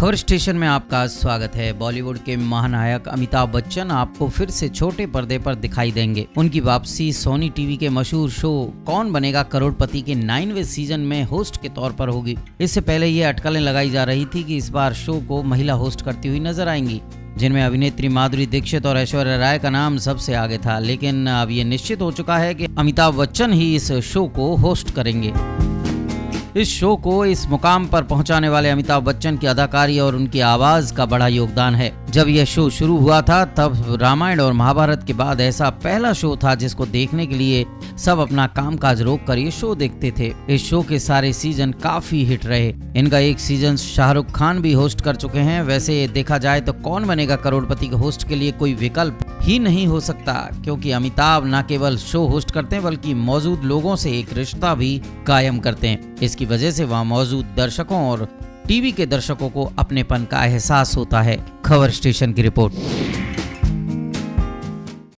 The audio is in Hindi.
खबर स्टेशन में आपका स्वागत है। बॉलीवुड के महानायक अमिताभ बच्चन आपको फिर से छोटे पर्दे पर दिखाई देंगे। उनकी वापसी सोनी टीवी के मशहूर शो कौन बनेगा करोड़पति के 9वें सीजन में होस्ट के तौर पर होगी। इससे पहले ये अटकलें लगाई जा रही थी कि इस बार शो को महिला होस्ट करती हुई नजर आएंगी, जिनमें अभिनेत्री माधुरी दीक्षित और ऐश्वर्या राय का नाम सबसे आगे था। लेकिन अब ये निश्चित हो चुका है कि अमिताभ बच्चन ही इस शो को होस्ट करेंगे। इस शो को इस मुकाम पर पहुंचाने वाले अमिताभ बच्चन की अदाकारी और उनकी आवाज का बड़ा योगदान है। जब यह शो शुरू हुआ था तब रामायण और महाभारत के बाद ऐसा पहला शो था जिसको देखने के लिए सब अपना कामकाज रोककर ये शो देखते थे। इस शो के सारे सीजन काफी हिट रहे। इनका एक सीजन शाहरुख खान भी होस्ट कर चुके हैं। वैसे देखा जाए तो कौन बनेगा करोड़पति के होस्ट के लिए कोई विकल्प ही नहीं हो सकता, क्योंकि अमिताभ न केवल शो होस्ट करते हैं बल्कि मौजूद लोगों से एक रिश्ता भी कायम करते हैं। इसकी वजह से वहाँ मौजूद दर्शकों और टीवी के दर्शकों को अपनेपन का एहसास होता है। खबर स्टेशन की रिपोर्ट।